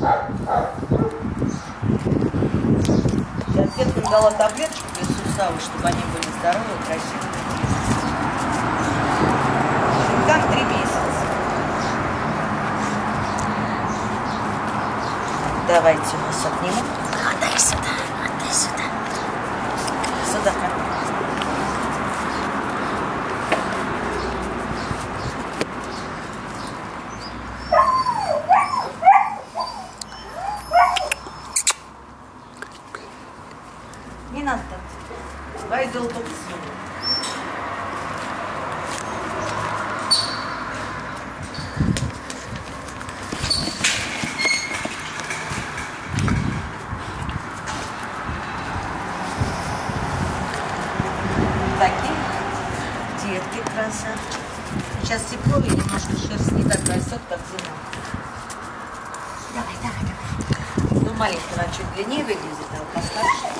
Я детям дала таблеточку для суставов, чтобы они были здоровы, красивые. Как 3 месяца. Давайте вас обнимем. Отдай сюда, отдай сюда. Сюда. Не надо так. Войду в бокс. Детки красавчики. Сейчас тепло и немножко шерсть не так растет, как зима. Давай, давай, давай. Ну, маленькая, она чуть длиннее выглядит, а вот постарше.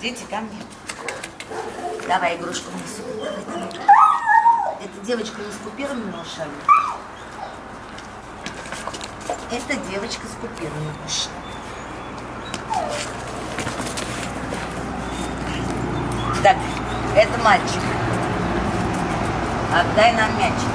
Дети, ко мне. Давай игрушку несу. Эта девочка с купированными ушами. Это девочка с купированными ушами. Так, это мальчик. Отдай нам мячик.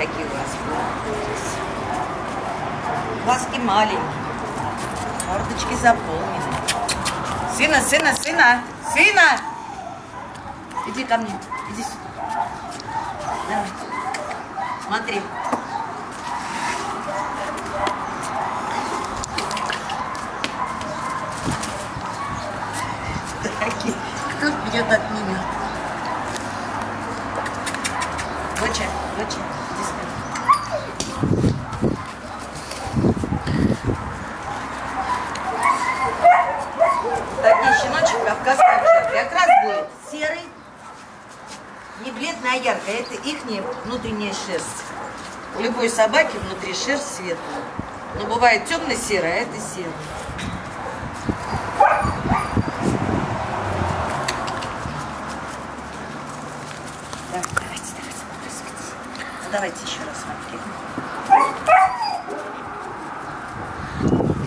Какие у вас платья? Глазки маленькие, мордочки заполнены. Сына, сына, сына, сына! Иди ко мне, иди сюда. Давай. Смотри. Дорогие, кто бьет от меня? Доча, доча. Такие щеночек кавказской овчарки. Окрас будет серый, не бледный, а яркий. Это их внутренняя шерсть. У любой собаки внутри шерсть светлая. Но бывает темно-серая, а это серая. Так, давайте, давайте, попрыскайте. Ну, давайте еще раз смотрим.